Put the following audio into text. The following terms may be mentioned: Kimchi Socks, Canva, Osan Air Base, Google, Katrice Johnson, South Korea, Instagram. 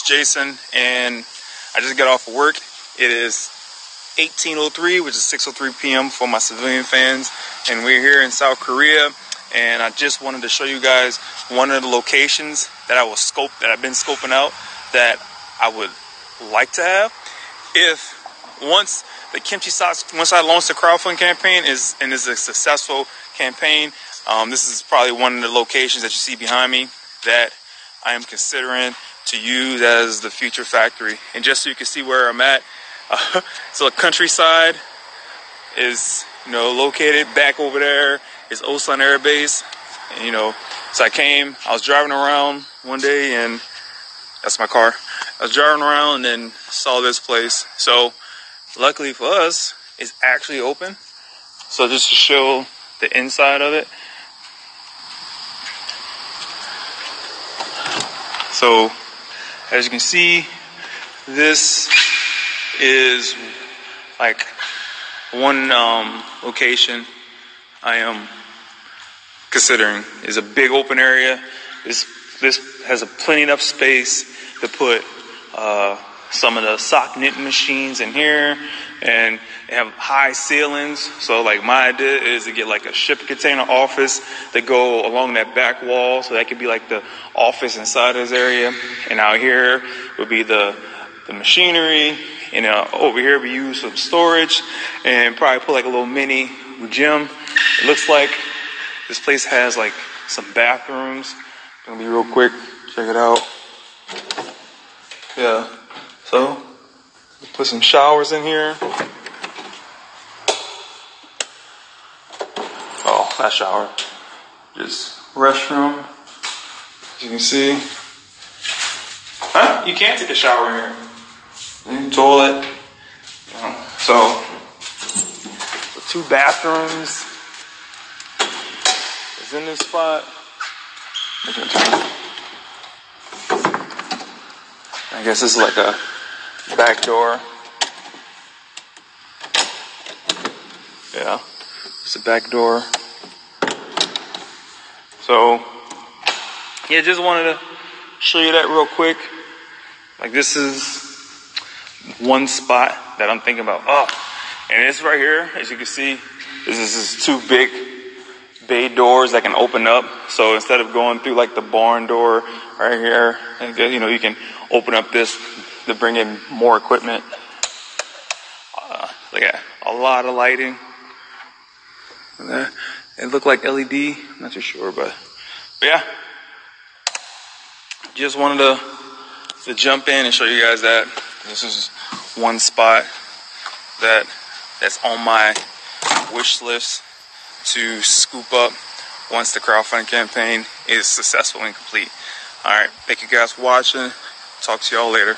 It's Jason, and I just got off of work. It is 18:03, which is 6:03 p.m. for my civilian fans, and we're here in South Korea. And I just wanted to show you guys one of the locations that I've been scoping out that I would like to have if once the Kimchi Socks, once I launch the crowdfunding campaign is a successful campaign. This is probably one of the locations that you see behind me that I am considering to use as the future factory. And just so you can see where I'm at, so the countryside is, you know, located back over there. It's Osan Air Base, and, you know, so I was driving around one day, and that's my car. I was driving around and saw this place. So luckily for us, it's actually open. So just to show the inside of it. So as you can see, this is like one location I am considering. Is a big open area. This has a plenty enough space to put some of the sock knitting machines in here, and they have high ceilings. So like my idea is to get like a ship container office that go along that back wall, so that could be like the office inside this area. And out here would be the machinery, and over here we use some storage, and probably put like a little mini gym. It looks like this place has like some bathrooms. Gonna be real quick, check it out. Yeah, so put some showers in here. Oh, not shower, just restroom. As you can see, you can't take a shower in here. Toilet. So two bathrooms is in this spot. I guess this is like a back door. Yeah, it's a back door. So yeah, just wanted to show you that real quick. Like, this is one spot that I'm thinking about. Oh, and it's right here. As you can see, this is two big bay doors that can open up. So instead of going through like the barn door right here, you know, you can open up this to bring in more equipment. Look at a lot of lighting. It looked like LED. I'm not too sure, but yeah. Just wanted to jump in and show you guys that this is one spot that's on my wish list to scoop up once the crowdfunding campaign is successful and complete. All right, thank you guys for watching. Talk to y'all later.